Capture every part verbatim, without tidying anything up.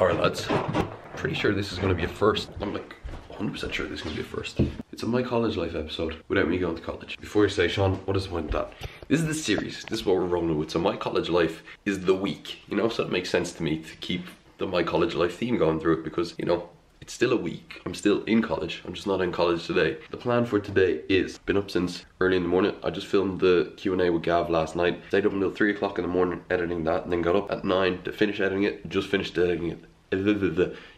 All right, lads, pretty sure this is gonna be a first. I'm like one hundred percent sure this is gonna be a first. It's a My College Life episode without me going to college. Before you say, Sean, what is the point of that? This is the series, this is what we're rolling with. So My College Life is the week, you know? So it makes sense to me to keep the My College Life theme going through it because, you know, it's still a week. I'm still in college. I'm just not in college today. The plan for today is, been up since early in the morning. I just filmed the Q and A with Gav last night. Stayed up until three o'clock in the morning editing that, and then got up at nine to finish editing it. Just finished editing it.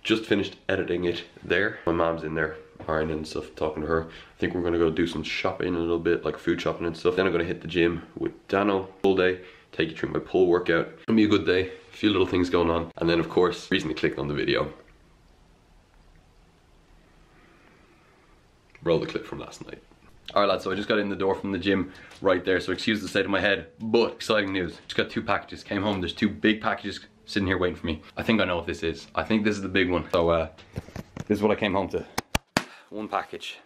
Just finished editing it there. My mom's in there ironing and stuff, talking to her. I think we're gonna go do some shopping in a little bit, like food shopping and stuff. Then I'm gonna hit the gym with Dano all day. Take you through my pull workout. It'll be a good day. A few little things going on. And then of course, reason to click on the video. Roll the clip from last night. All right, lads, so I just got in the door from the gym right there, so excuse the state of my head, but exciting news. Just got two packages, came home, there's two big packages sitting here waiting for me. I think I know what this is. I think this is the big one. So uh, this is what I came home to. One package,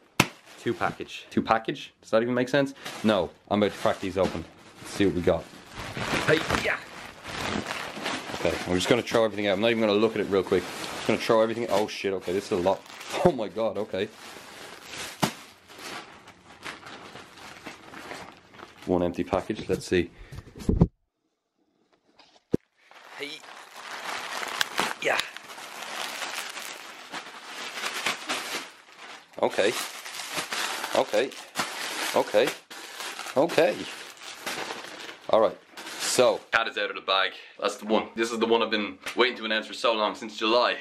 two package, two package? Does that even make sense? No, I'm about to crack these open. Let's see what we got. Hey, yeah. Okay, I'm just gonna throw everything out. I'm not even gonna look at it real quick. I'm just gonna throw everything, oh shit, okay, this is a lot. Oh my God, okay. One empty package, let's see. Hey. Yeah. Okay. Okay. Okay. Okay. All right. So, cat is out of the bag. That's the one. This is the one I've been waiting to announce for so long, since July.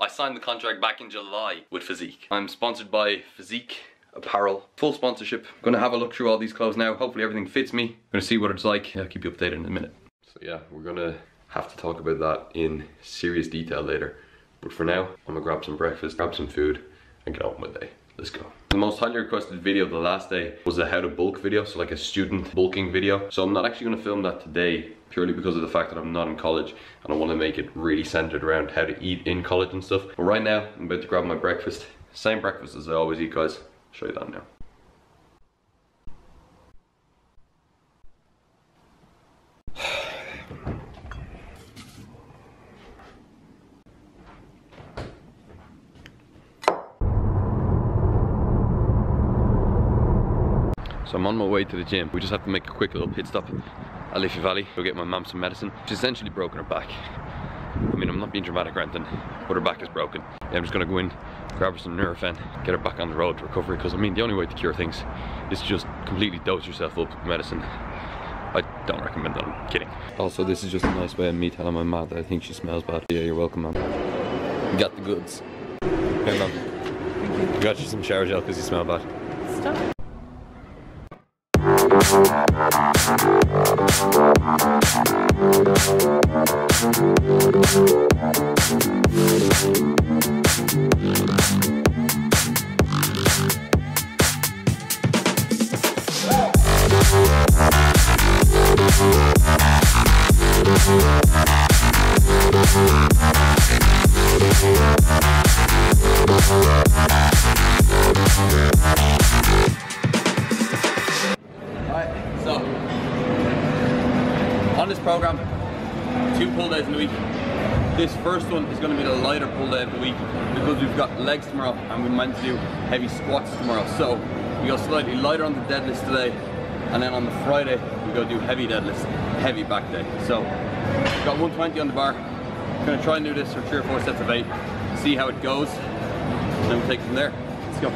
I signed the contract back in July with Physique. I'm sponsored by Physique Apparel, full sponsorship. I'm gonna have a look through all these clothes now. Hopefully everything fits me. I'm gonna see what it's like. Yeah, I'll keep you updated in a minute. So yeah, we're gonna have to talk about that in serious detail later. But for now, I'm gonna grab some breakfast, grab some food, and get on with my day. Let's go. The most highly requested video the last day was a how to bulk video, so like a student bulking video. So I'm not actually gonna film that today, purely because of the fact that I'm not in college and I wanna make it really centered around how to eat in college and stuff. But right now, I'm about to grab my breakfast. Same breakfast as I always eat, guys. Show you that now. So I'm on my way to the gym. We just have to make a quick little pit stop at Liffey Valley. Go get my mum some medicine. She's essentially broken her back. I mean, I'm not being dramatic or anything, but her back is broken. Yeah, I'm just gonna go in, grab her some Nurofen, get her back on the road to recovery, because I mean, the only way to cure things is to just completely dose yourself up with medicine. I don't recommend that, I'm kidding. Also, this is just a nice way of me telling my mum that I think she smells bad. Yeah, you're welcome, mum. You got the goods. Hey, mum. We got you some shower gel because you smell bad. Stop. Program, two pull days in the week. This first one is going to be the lighter pull day of the week because we've got legs tomorrow and we meant to do heavy squats tomorrow. So we go slightly lighter on the deadlifts today, and then on the Friday we go do heavy deadlifts, heavy back day. So we've got one twenty on the bar. I'm going to try and do this for three or four sets of eight, see how it goes, and then we'll take it from there. Let's go.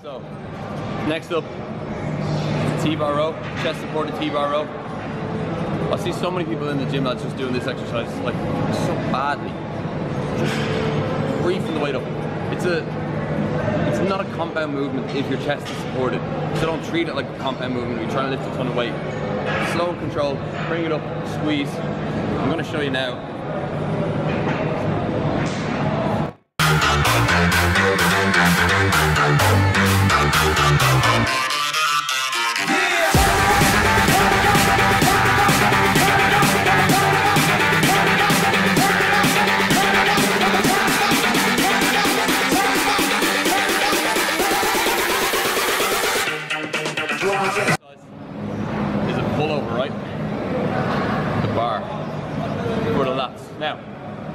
So, next up, T-bar row, chest supported T-bar row. I see so many people in the gym that's just doing this exercise like so badly. Just briefing the weight up. It's a, it's not a compound movement if your chest is supported. So don't treat it like a compound movement. We try and lift a ton of weight. Slow and controlled. Bring it up. Squeeze. I'm going to show you now.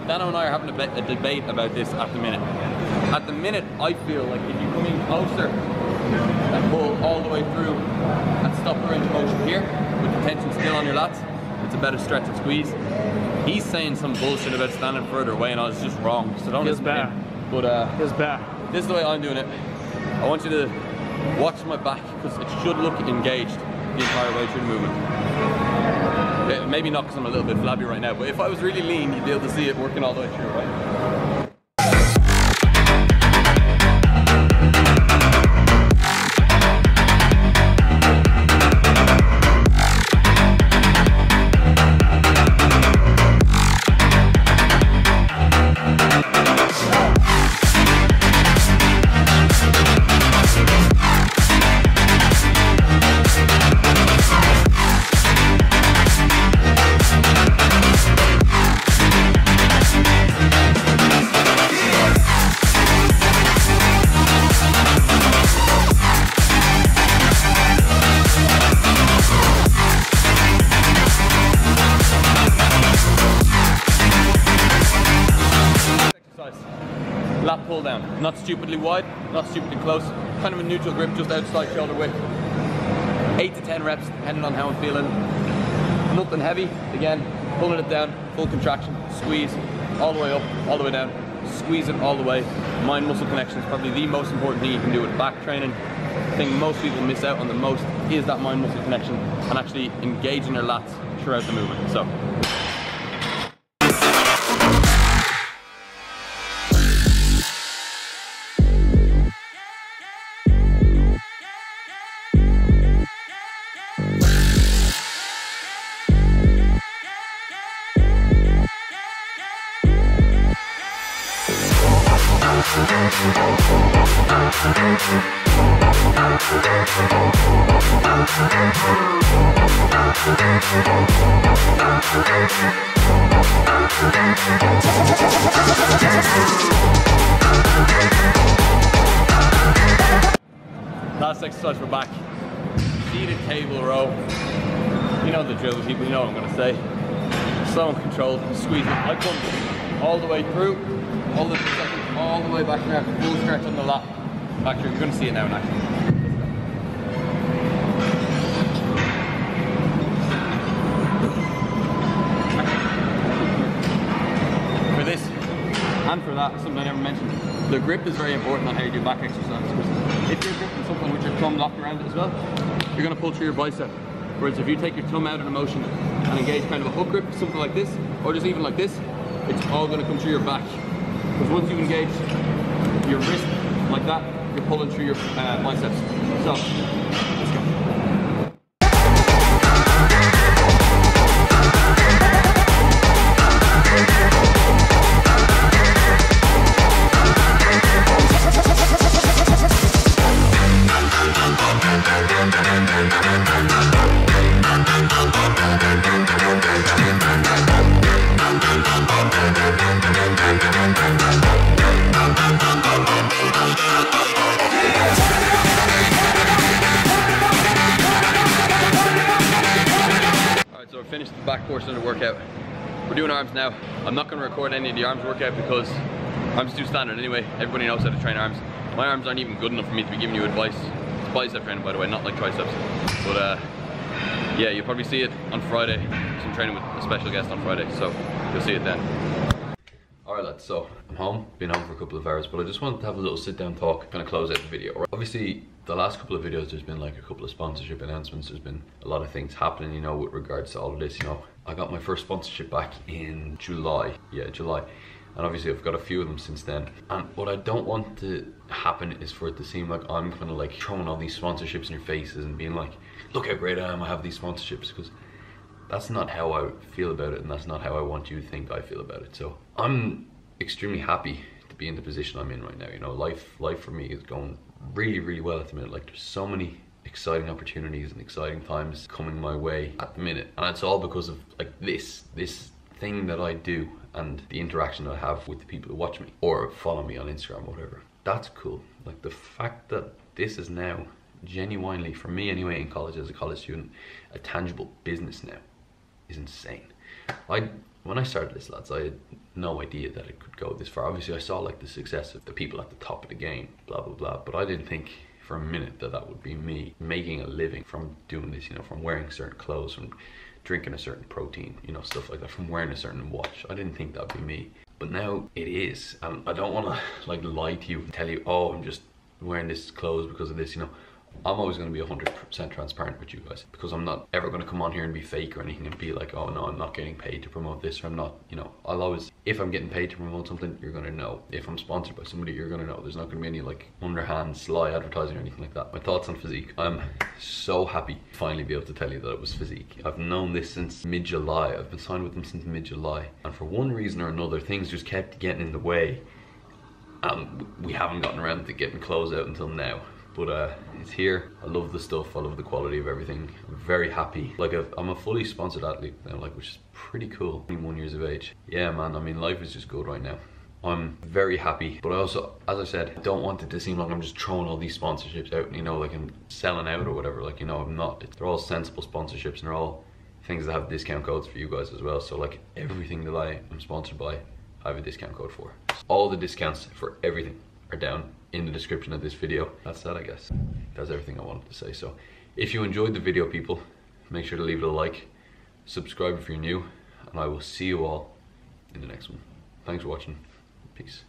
Dano and I are having a, a debate about this at the minute. At the minute, I feel like if you come in closer and pull all the way through and stop the range of motion here, with the tension still on your lats, it's a better stretch and squeeze. He's saying some bullshit about standing further away, and I was just wrong, so don't listen to him. But uh, his back. This is the way I'm doing it. I want you to watch my back, because it should look engaged the entire way through the movement. Maybe not, because I'm a little bit flabby right now, but if I was really lean, you'd be able to see it working all the way through, right? Down. Not stupidly wide, not stupidly close, kind of a neutral grip just outside shoulder width. eight to ten reps depending on how I'm feeling. Nothing heavy, again, pulling it down, full contraction, squeeze, all the way up, all the way down, squeeze it all the way. Mind muscle connection is probably the most important thing you can do with back training. The thing most people miss out on the most is that mind muscle connection and actually engaging their lats throughout the movement. So. Last exercise, we're back. Seated cable row. You know the drill, people, you know what I'm going to say. Slow and controlled, squeeze it. I come all the way through, all the seconds, all the way back around, full stretch on the lap. Back through, you're going to see it now in action. For that, something I never mentioned. The grip is very important on how you do back exercises. If you're gripping something with your thumb locked around it as well, you're going to pull through your bicep. Whereas if you take your thumb out in a motion and engage kind of a hook grip, something like this, or just even like this, it's all going to come through your back. Because once you engage your wrist like that, you're pulling through your uh, biceps. So, let's go. Back portion of the workout. We're doing arms now. I'm not going to record any of the arms workout because arms do standard anyway. Everybody knows how to train arms. My arms aren't even good enough for me to be giving you advice. It's bicep training, by the way, not like triceps. But uh, yeah, you'll probably see it on Friday. I'm training with a special guest on Friday, so you'll see it then. Alright lads, so I'm home. Been home for a couple of hours, but I just wanted to have a little sit down talk, kind of close out the video. Right? Obviously, the last couple of videos, there's been like a couple of sponsorship announcements. There's been a lot of things happening, you know, with regards to all of this, you know. I got my first sponsorship back in July. Yeah, July. And obviously, I've got a few of them since then. And what I don't want to happen is for it to seem like I'm kind of like throwing all these sponsorships in your faces and being like, look how great I am, I have these sponsorships. Because that's not how I feel about it, and that's not how I want you to think I feel about it. So I'm extremely happy to be in the position I'm in right now. You know, life life for me is going really, really well at the minute. Like, there's so many exciting opportunities and exciting times coming my way at the minute. And it's all because of like this, this thing that I do and the interaction I have with the people who watch me or follow me on Instagram or whatever. That's cool. Like, the fact that this is now genuinely, for me anyway, in college as a college student, a tangible business now is insane. I When I started this, lads, I had no idea that it could go this far. Obviously, I saw like the success of the people at the top of the game, blah, blah, blah. But I didn't think for a minute that that would be me making a living from doing this, you know, from wearing certain clothes, from drinking a certain protein, you know, stuff like that, from wearing a certain watch. I didn't think that would be me. But now it is. And I don't want to like lie to you and tell you, oh, I'm just wearing this clothes because of this, you know. I'm always going to be one hundred percent transparent with you guys, because I'm not ever going to come on here and be fake or anything and be like, oh no, I'm not getting paid to promote this, or I'm not, you know. I'll always, if I'm getting paid to promote something, you're going to know. If I'm sponsored by somebody, you're going to know. There's not going to be any like underhand sly advertising or anything like that. My thoughts on Physique. I'm so happy to finally be able to tell you that it was Physique. I've known this since mid-July. I've been signed with them since mid-July, and for one reason or another, things just kept getting in the way, and we haven't gotten around to getting clothes out until now. But uh, it's here. I love the stuff. I love the quality of everything. I'm very happy. Like I've, I'm a fully sponsored athlete now, like, which is pretty cool. twenty-one years of age. Yeah, man. I mean, life is just good right now. I'm very happy. But I also, as I said, I don't want it to seem like I'm just throwing all these sponsorships out and, you know, like I'm selling out or whatever. Like, you know, I'm not. They're all sensible sponsorships, and they're all things that have discount codes for you guys as well. So like everything that I am sponsored by, I have a discount code for. All the discounts for everything are down in the description of this video. That's that, I guess. That's everything I wanted to say. So if you enjoyed the video, people, make sure to leave it a like, subscribe if you're new, and I will see you all in the next one. Thanks for watching. Peace.